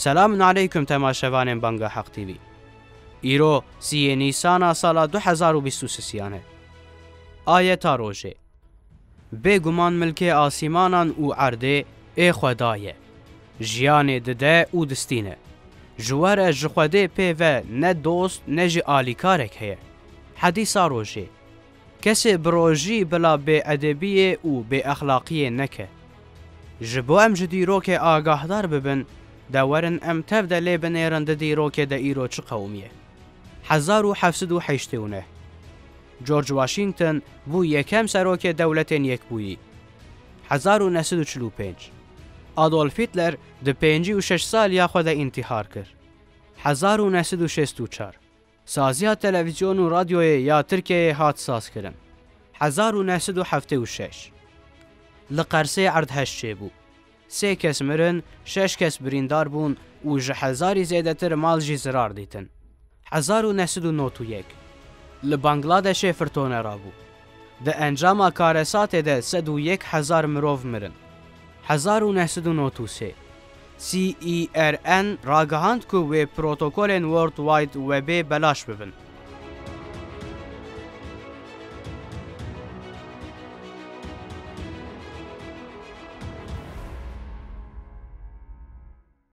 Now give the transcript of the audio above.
سلام علیکم تماشاوانان بانگا حق تیوی. ایرو سی نیسان سال 2023 آیت روژه به گمان ملک آسیمانان او عرده ای خدایه جیان دده او دستینه جواره جخوده پیوه نه دوست نه جی آلیکارک هیه. حدیثا روژه کسی بروژی بلا به ادبیه او به اخلاقیه نکه جبو ام جدی رو که آگاهدار ببن دورن ام تبدلی بنیرن ددی رو که دا ایرو چه قومیه 1789 جورج واشنگتن بو یکم سروک دولتین یک بویی 1945 آدولف هیتلر د 56 سال یا خود انتحار کرد 1964 سازیا تلویزیون و رادیوی یا ترکیه هات ساز کرن 1976 لقرسه عرد هشت چه بو 3 کس مرن 6 کس بریندار بون و جه هزاری زیده تر مال جی زرار دیتن 1991 لبنگلادش فرتونه رابو ده انجام کارسات ده 101,000 مروف مرن 1993 CERN راگهاند که وی پروتوکولین ورد واید ویبی بلاش ببن.